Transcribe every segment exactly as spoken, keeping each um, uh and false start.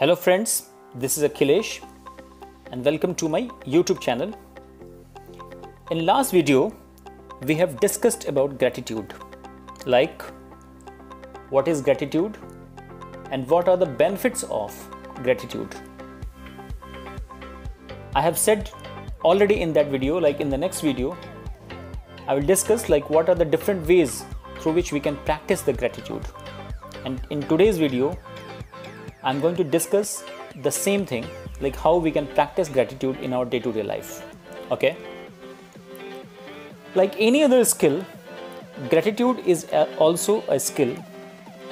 Hello friends, this is Akhilesh and welcome to my YouTube channel. In last video, we have discussed about gratitude, like what is gratitude and what are the benefits of gratitude. I have said already in that video, like in the next video, I will discuss like what are the different ways through which we can practice the gratitude. And in today's video, I'm going to discuss the same thing, like how we can practice gratitude in our day-to-day life. Okay? Like any other skill, gratitude is also a skill,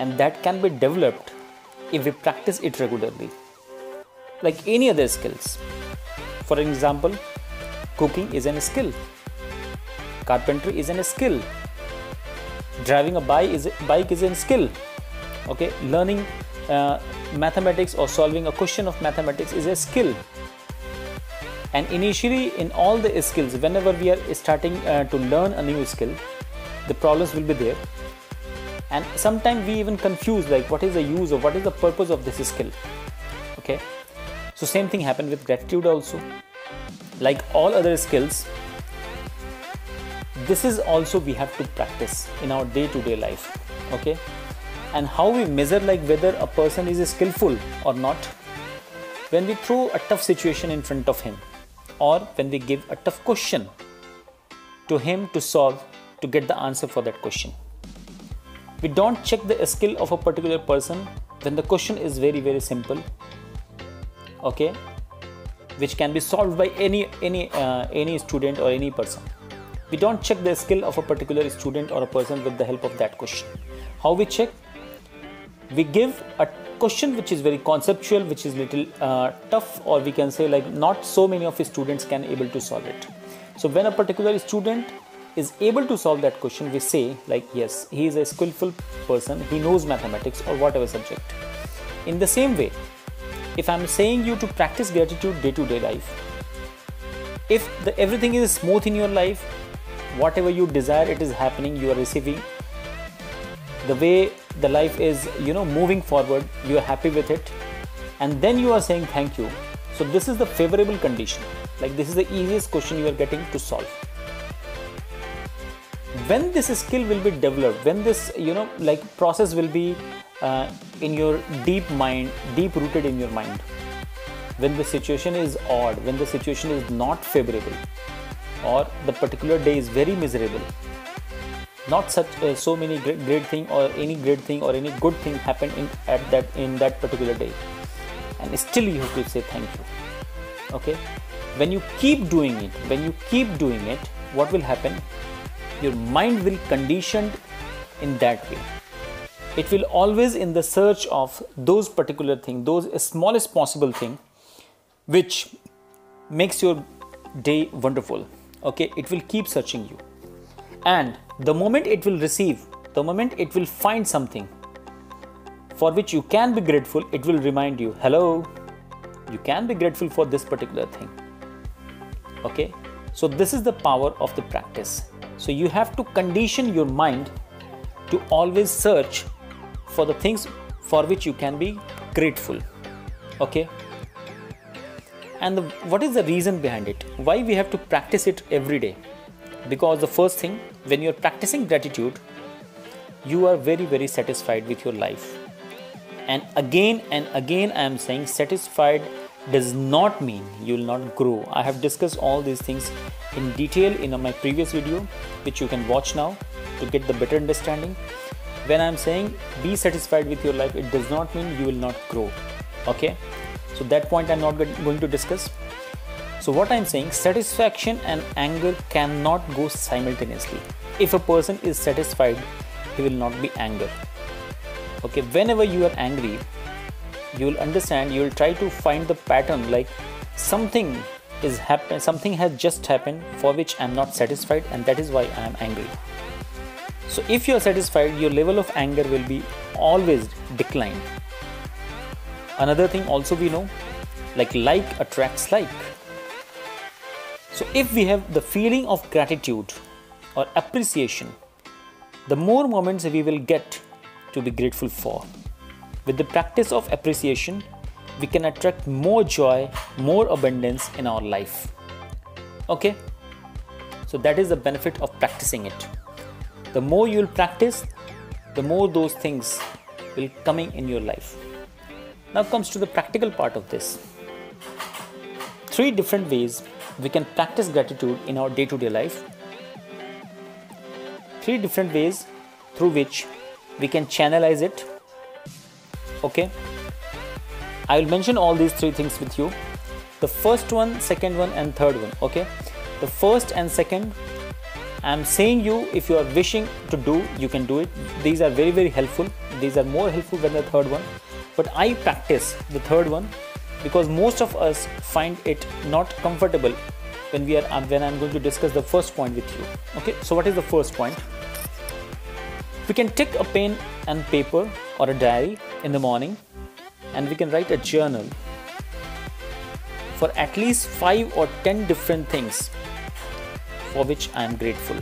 and that can be developed if we practice it regularly. Like any other skills. For example, cooking is a skill. Carpentry is a skill. Driving a bike is a, bike is a skill. Okay? Learning Uh, mathematics or solving a question of mathematics is a skill. And initially, in all the skills, whenever we are starting uh, to learn a new skill, the problems will be there, and sometimes we even confuse like what is the use or what is the purpose of this skill. Okay, so same thing happened with gratitude also. Like all other skills, this is also we have to practice in our day-to-day life. Okay. And how we measure like whether a person is skillful or not, when we throw a tough situation in front of him, or when we give a tough question to him to solve, to get the answer for that question. We don't check the skill of a particular person when the question is very very simple, okay, which can be solved by any any uh, any student or any person. We don't check the skill of a particular student or a person with the help of that question. How we check? We give a question which is very conceptual, which is little uh, tough, or we can say like not so many of the students can able to solve it. So when a particular student is able to solve that question, we say like yes, he is a skillful person, he knows mathematics or whatever subject. In the same way, if I am saying you to practice gratitude day to day life, if the, everything is smooth in your life, whatever you desire it is happening, you are receiving, the way the life is, you know, moving forward, you are happy with it, and then you are saying thank you. So this is the favorable condition, like this is the easiest question you are getting to solve. When this skill will be developed, when this, you know, like process will be uh, in your deep mind, deep rooted in your mind, when the situation is odd, when the situation is not favorable, or the particular day is very miserable, not such uh, so many great, great thing or any great thing or any good thing happened in at that in that particular day, and still you have to say thank you. Okay, when you keep doing it, when you keep doing it, what will happen? Your mind will conditioned in that way. It will always in the search of those particular thing, those smallest possible thing, which makes your day wonderful. Okay, it will keep searching you. And the moment it will receive, the moment it will find something for which you can be grateful, it will remind you, hello, you can be grateful for this particular thing. Okay, so this is the power of the practice. So you have to condition your mind to always search for the things for which you can be grateful. Okay, and the, what is the reason behind it? Why we have to practice it every day? Because the first thing, when you are practicing gratitude, you are very very satisfied with your life. And again and again I am saying, satisfied does not mean you will not grow. I have discussed all these things in detail in my previous video, which you can watch now to get the better understanding. When I am saying be satisfied with your life, it does not mean you will not grow. Okay, so that point I am not going to discuss. So what I'm saying, satisfaction and anger cannot go simultaneously. If a person is satisfied, he will not be angry. Okay, whenever you are angry, you will understand, you will try to find the pattern, like something is happening, something has just happened for which I'm not satisfied, and that is why I am angry. So if you are satisfied, your level of anger will be always declined. Another thing also we know, like like attracts like. So if we have the feeling of gratitude or appreciation, the more moments we will get to be grateful for. With the practice of appreciation, we can attract more joy, more abundance in our life. Okay, so that is the benefit of practicing it. The more you will practice, the more those things will coming in your life. Now comes to the practical part of this. Three different ways we can practice gratitude in our day-to-day life. Three different ways through which we can channelize it. Okay, I will mention all these three things with you. The first one, second one and third one. Okay, the first and second, I am saying you, if you are wishing to do, you can do it. These are very very helpful. These are more helpful than the third one, but I practice the third one because most of us find it not comfortable when we are when I am going to discuss the first point with you. Okay, so what is the first point? We can take a pen and paper or a diary in the morning, and we can write a journal for at least five or ten different things for which I am grateful.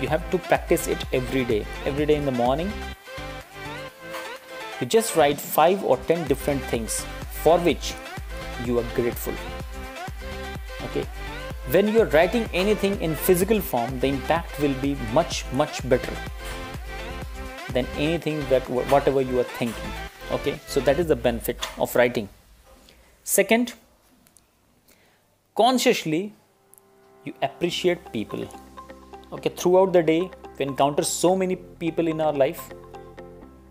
You have to practice it every day. Every day in the morning, you just write five or ten different things for which you are grateful. Okay. When you are writing anything in physical form, the impact will be much much better than anything that whatever you are thinking. Okay, so that is the benefit of writing. Second, consciously you appreciate people. Okay, throughout the day we encounter so many people in our life.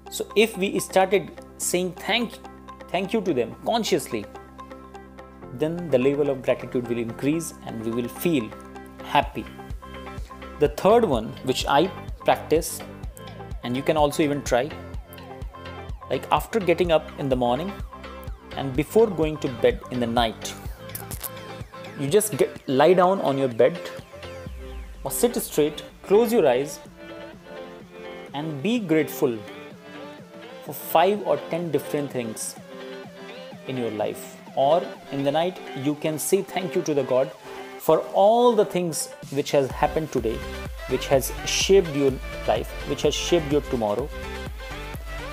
So if we started saying thank thank you to them consciously, then the level of gratitude will increase and we will feel happy. The third one, which I practice, and you can also even try, like after getting up in the morning and before going to bed in the night, you just get lie down on your bed or sit straight, close your eyes and be grateful for five or ten different things in your life. Or in the night you can say thank you to the God for all the things which has happened today, which has shaped your life, which has shaped your tomorrow.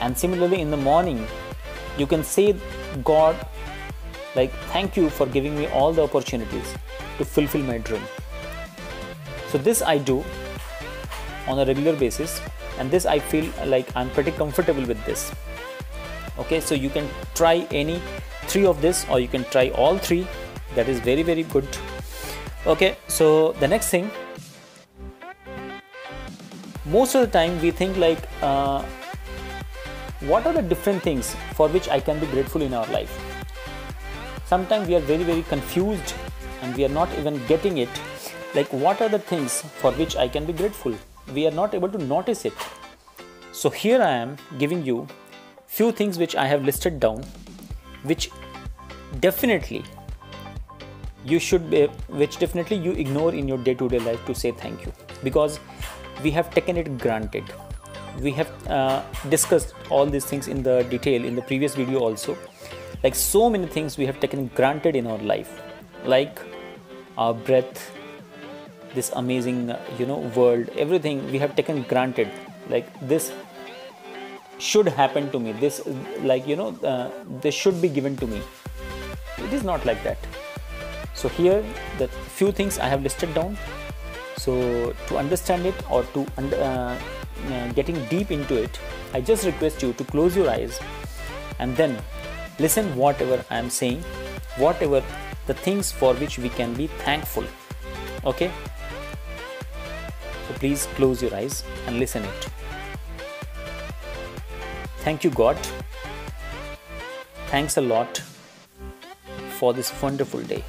And similarly in the morning you can say, God, like thank you for giving me all the opportunities to fulfill my dream. So this I do on a regular basis, and this I feel like I'm pretty comfortable with this. Okay, so you can try any three of this, or you can try all three. That is very very good. Okay, so the next thing, most of the time we think like uh, what are the different things for which I can be grateful in our life? Sometimes we are very very confused and we are not even getting it, like what are the things for which I can be grateful? We are not able to notice it. So here I am giving you few things which I have listed down, which definitely you should be, which definitely you ignore in your day-to-day life to say thank you, because we have taken it granted. We have uh, discussed all these things in the detail in the previous video also. Like so many things we have taken granted in our life, like our breath, this amazing you know world, everything we have taken granted. Like this should happen to me, this like you know uh, this should be given to me. It is not like that. So here the few things I have listed down. So to understand it or to uh, uh, getting deep into it, I just request you to close your eyes and then listen whatever I am saying, whatever the things for which we can be thankful. Okay, so please close your eyes and listen it. Thank you, God. Thanks a lot for this wonderful day.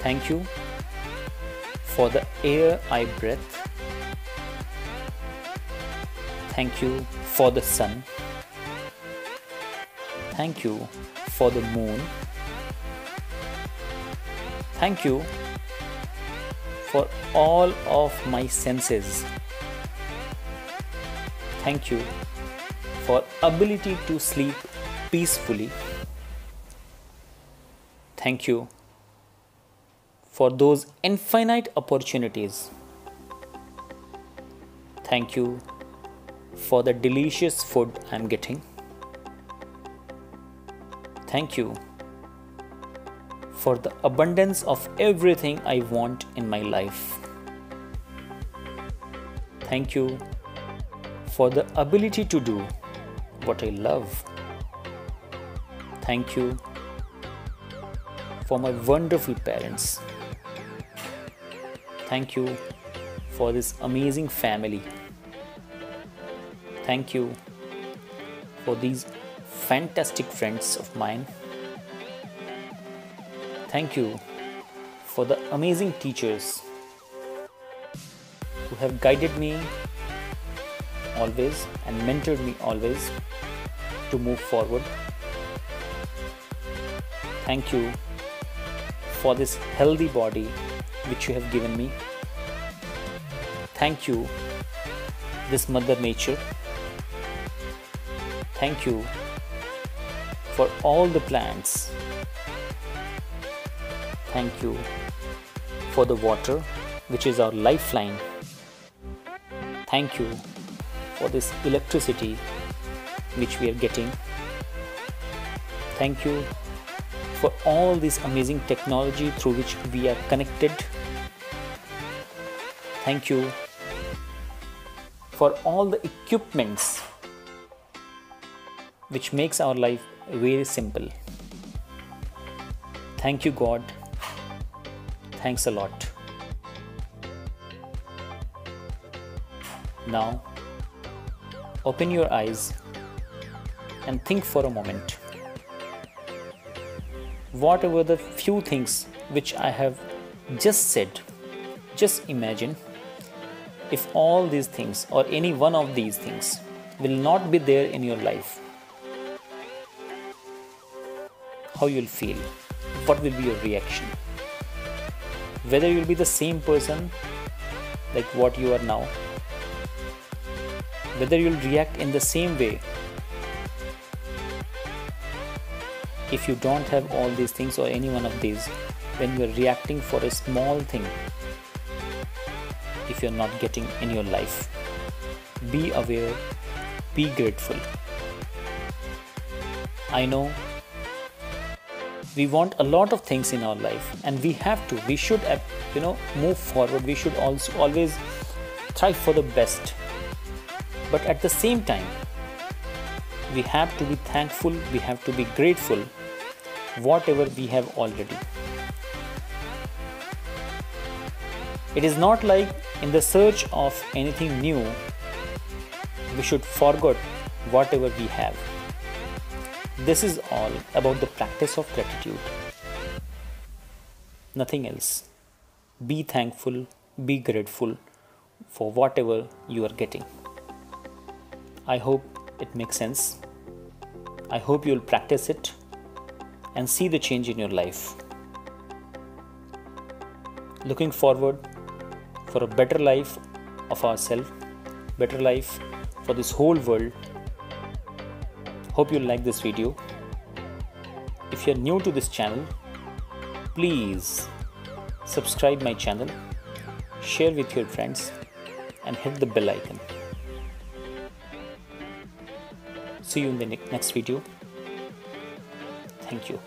Thank you for the air I breathe. Thank you for the sun. Thank you for the moon. Thank you for all of my senses. Thank you for ability to sleep peacefully. Thank you for those infinite opportunities. Thank you for the delicious food I'm getting. Thank you for the abundance of everything I want in my life. Thank you for the ability to do what I love. Thank you for my wonderful parents. Thank you for this amazing family. Thank you for these fantastic friends of mine. Thank you for the amazing teachers who have guided me always and mentored me always to move forward. Thank you for this healthy body which you have given me. Thank you, this Mother Nature. Thank you for all the plants. Thank you for the water, which is our lifeline. Thank you for this electricity which we are getting. Thank you for all this amazing technology through which we are connected. Thank you for all the equipments which makes our life very simple. Thank you, God. Thanks a lot. Now, open your eyes and think for a moment. What were the few things which I have just said? Just imagine if all these things or any one of these things will not be there in your life. How you'll feel? What will be your reaction? Whether you'll be the same person like what you are now, whether you'll react in the same way if you don't have all these things or any one of these. When you're reacting for a small thing, if you're not getting in your life, be aware, be grateful. I know we want a lot of things in our life, and we have to, we should, you know, move forward. We should also always strive for the best. But at the same time, we have to be thankful, we have to be grateful whatever we have already. It is not like in the search of anything new, we should forget whatever we have. This is all about the practice of gratitude. Nothing else. Be thankful, be grateful for whatever you are getting. I hope it makes sense. I hope you'll practice it and see the change in your life. Looking forward for a better life of ourselves, better life for this whole world. Hope you like this video. If you are new to this channel, please subscribe my channel, share with your friends, and hit the bell icon. See you in the next video. Thank you.